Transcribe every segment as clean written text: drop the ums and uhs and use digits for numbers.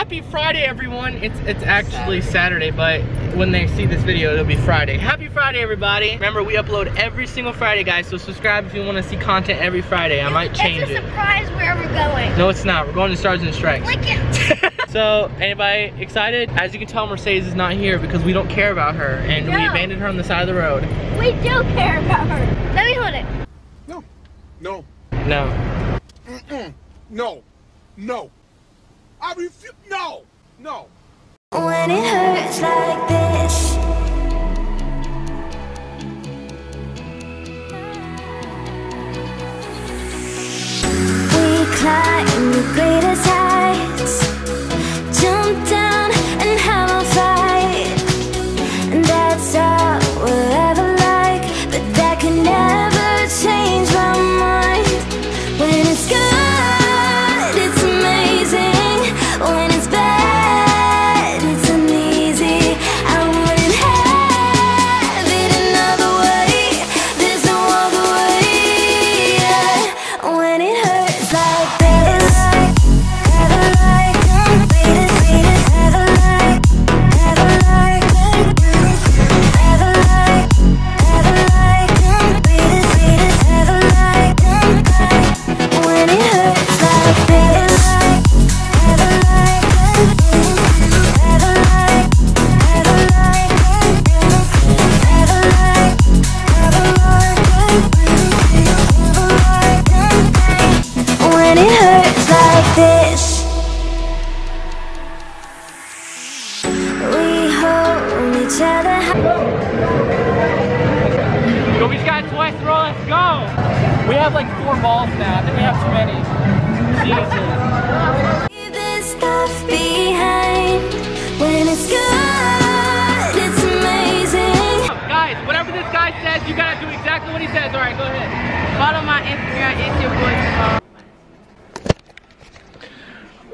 Happy Friday, everyone. It's actually Saturday, but when they see this video, it'll be Friday. Happy Friday, everybody. Remember, we upload every single Friday, guys, so subscribe if you want to see content every Friday. I might change it. It's a surprise where we're going. No, it's not. We're going to Stars and Strikes. Like it. So, anybody excited? As you can tell, Mercedes is not here because we don't care about her, and we abandoned her on the side of the road. We do care about her. Let me hold it. No. No. No. Mm-mm. No. No. I refuse. No. No. When it hurts like this. We climb the greatest heights. Jump down and have a fight. And that's all we'll ever like. But that can never change my mind. When it's good, it's amazing. When it's bad, it's uneasy. I wouldn't have it another way. There's no other way. Yeah. When it hurts like this. Go Beach Guys, twice throw, let's go! We have like 4 balls now, I think we have too many. Jesus. Leave this stuff behind. When it's good, it's amazing. Guys, whatever this guy says, you gotta do exactly what he says. Alright, go ahead. Follow my Instagram, it's your boy.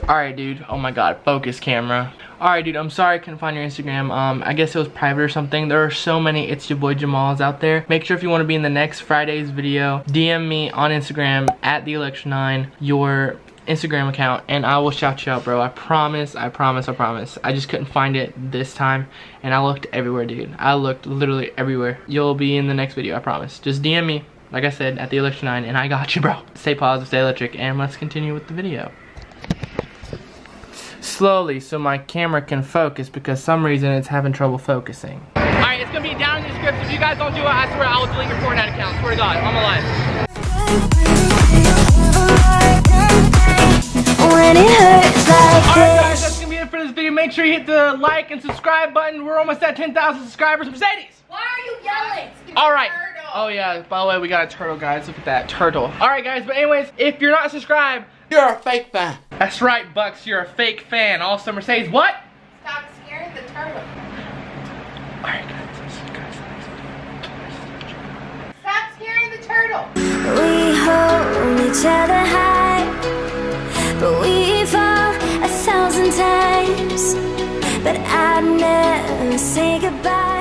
Alright, dude. Oh my god, focus camera. Alright, dude, I'm sorry I couldn't find your Instagram. I guess it was private or something. There are so many It's Your Boy Jamals out there. Make sure if you want to be in the next Friday's video, DM me on Instagram at TheElectro9, your Instagram account, and I will shout you out, bro. I promise, I promise, I promise. I just couldn't find it this time, and I looked everywhere, dude. I looked literally everywhere. You'll be in the next video, I promise. Just DM me, like I said, at TheElectro9, and I got you, bro. Stay positive, stay electric, and let's continue with the video. Slowly so my camera can focus because some reason it's having trouble focusing. Alright, it's gonna be down in the description. If you guys don't do it, I swear I will delete your Fortnite account. Swear to God, I'm alive. When it hurts like alright guys, that's gonna be it for this video. Make sure you hit the like and subscribe button. We're almost at 10,000 subscribers. Mercedes! Why are you yelling? Alright. Oh yeah, by the way, we got a turtle, guys. Look at that turtle. Alright guys, but anyways, if you're not subscribed, you're a fake fan. That's right, Bucks. You're a fake fan. Also, Mercedes, what? Stop scaring the turtle. Alright, guys. Stop scaring the turtle. We hold each other high, but we fall 1,000 times. But I never say goodbye.